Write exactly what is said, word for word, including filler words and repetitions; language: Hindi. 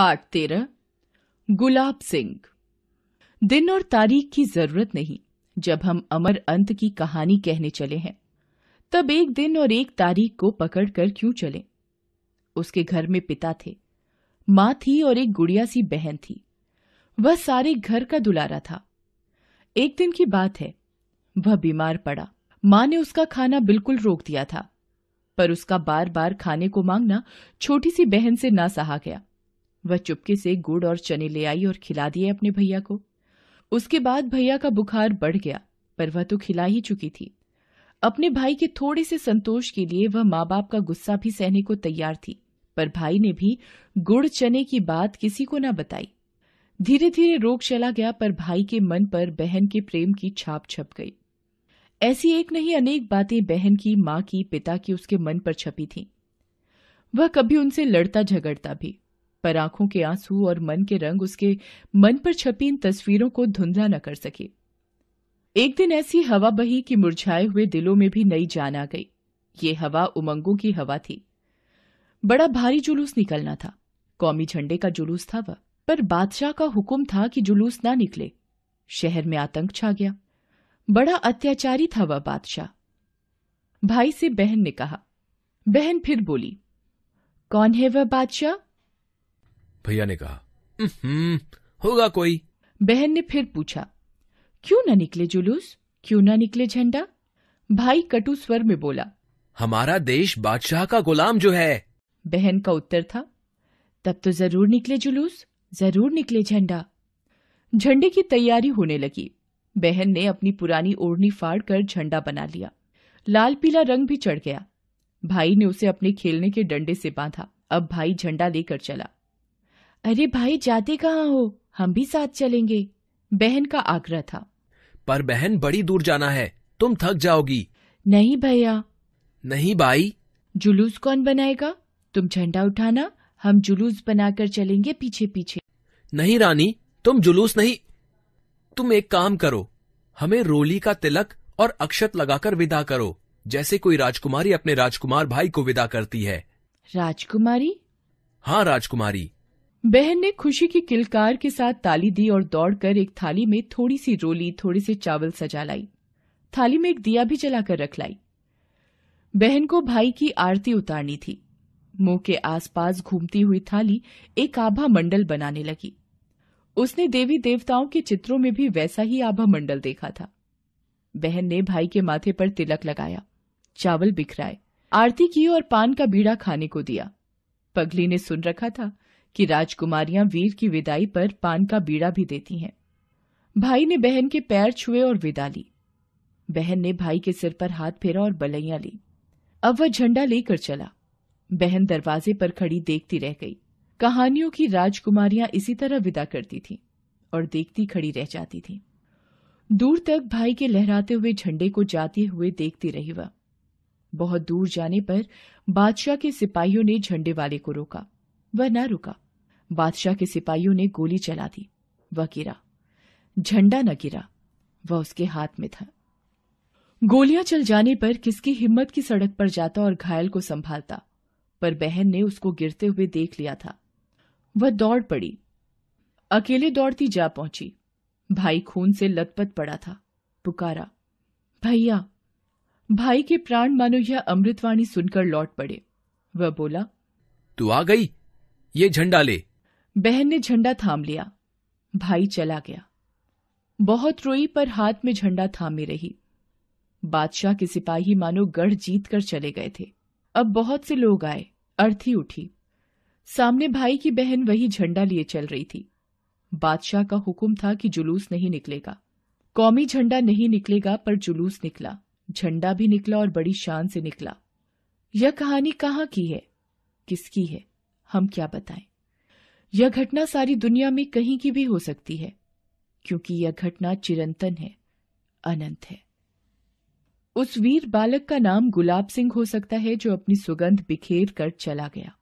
पार्ट तेरह गुलाब सिंह। दिन और तारीख की जरूरत नहीं। जब हम अमर अंत की कहानी कहने चले हैं तब एक दिन और एक तारीख को पकड़कर क्यों चले। उसके घर में पिता थे, मां थी और एक गुड़िया सी बहन थी। वह सारे घर का दुलारा था। एक दिन की बात है, वह बीमार पड़ा। मां ने उसका खाना बिल्कुल रोक दिया था, पर उसका बार बार खाने को मांगना छोटी सी बहन से ना सहा गया। वह चुपके से गुड़ और चने ले आई और खिला दिए अपने भैया को। उसके बाद भैया का बुखार बढ़ गया, पर वह तो खिला ही चुकी थी। अपने भाई के थोड़े से संतोष के लिए वह माँ बाप का गुस्सा भी सहने को तैयार थी, पर भाई ने भी गुड़ चने की बात किसी को ना बताई। धीरे धीरे रोग चला गया, पर भाई के मन पर बहन के प्रेम की छाप छप गई। ऐसी एक नहीं अनेक बातें बहन की, माँ की, पिता की उसके मन पर छपी थीं। वह कभी उनसे लड़ता झगड़ता भी, पर आंखों के आंसू और मन के रंग उसके मन पर छपी इन तस्वीरों को धुंधला न कर सके। एक दिन ऐसी हवा बही कि मुरझाए हुए दिलों में भी नई जान आ गई। ये हवा उमंगों की हवा थी। बड़ा भारी जुलूस निकलना था। कौमी झंडे का जुलूस था वह, पर बादशाह का हुक्म था कि जुलूस ना निकले। शहर में आतंक छा गया। बड़ा अत्याचारी था वह बादशाह। भाई से बहन ने कहा। बहन फिर बोली, कौन है वह बादशाह? भैया ने कहा, होगा कोई। बहन ने फिर पूछा, क्यों ना निकले जुलूस, क्यों ना निकले झंडा? भाई कटु स्वर में बोला, हमारा देश बादशाह का गुलाम जो है। बहन का उत्तर था, तब तो जरूर निकले जुलूस, जरूर निकले झंडा। झंडे की तैयारी होने लगी। बहन ने अपनी पुरानी ओढ़नी फाड़ कर झंडा बना लिया। लाल पीला रंग भी चढ़ गया। भाई ने उसे अपने खेलने के डंडे से बांधा। अब भाई झंडा लेकर चला। अरे भाई, जाते कहाँ हो, हम भी साथ चलेंगे। बहन का आग्रह था। पर बहन, बड़ी दूर जाना है, तुम थक जाओगी। नहीं भैया। नहीं भाई। जुलूस कौन बनाएगा? तुम झंडा उठाना, हम जुलूस बनाकर चलेंगे पीछे पीछे। नहीं रानी, तुम जुलूस नहीं। तुम एक काम करो, हमें रोली का तिलक और अक्षत लगाकर विदा करो, जैसे कोई राजकुमारी अपने राजकुमार भाई को विदा करती है। राजकुमारी? हाँ, राजकुमारी। बहन ने खुशी की किलकार के साथ ताली दी और दौड़कर एक थाली में थोड़ी सी रोली, थोड़े से चावल सजा लाई। थाली में एक दिया भी जलाकर रख लाई। बहन को भाई की आरती उतारनी थी। मुंह के आसपास घूमती हुई थाली एक आभा मंडल बनाने लगी। उसने देवी देवताओं के चित्रों में भी वैसा ही आभा मंडल देखा था। बहन ने भाई के माथे पर तिलक लगाया, चावल बिखराए, आरती की और पान का बीड़ा खाने को दिया। पगली ने सुन रखा था कि राजकुमारियां वीर की विदाई पर पान का बीड़ा भी देती हैं। भाई ने बहन के पैर छुए और विदा ली। बहन ने भाई के सिर पर हाथ फेरा और बलैयां ली। अब वह झंडा लेकर चला। बहन दरवाजे पर खड़ी देखती रह गई। कहानियों की राजकुमारियां इसी तरह विदा करती थीं और देखती खड़ी रह जाती थीं। दूर तक भाई के लहराते हुए झंडे को जाते हुए देखती रही वह। बहुत दूर जाने पर बादशाह के सिपाहियों ने झंडे वाले को रोका। वह न रुका। बादशाह के सिपाहियों ने गोली चला दी। वह गिरा। झंडा न गिरा, वह उसके हाथ में था। गोलियां चल जाने पर किसकी हिम्मत की सड़क पर जाता और घायल को संभालता, पर बहन ने उसको गिरते हुए देख लिया था। वह दौड़ पड़ी। अकेले दौड़ती जा पहुंची। भाई खून से लथपथ पड़ा था। पुकारा, भैया। भाई के प्राण मानो यह अमृतवाणी सुनकर लौट पड़े। वह बोला, तू आ गई, ये झंडा ले। बहन ने झंडा थाम लिया। भाई चला गया। बहुत रोई, पर हाथ में झंडा थामे रही। बादशाह के सिपाही मानो गढ़ जीत कर चले गए थे। अब बहुत से लोग आए। अर्थी उठी। सामने भाई की बहन वही झंडा लिए चल रही थी। बादशाह का हुक्म था कि जुलूस नहीं निकलेगा। कौमी झंडा नहीं निकलेगा, पर जुलूस निकला। झंडा भी निकला और बड़ी शान से निकला। यह कहानी कहाँ की है, किसकी है, हम क्या बताएं? यह घटना सारी दुनिया में कहीं की भी हो सकती है, क्योंकि यह घटना चिरंतन है, अनंत है। उस वीर बालक का नाम गुलाब सिंह हो सकता है जो अपनी सुगंध बिखेर कर चला गया।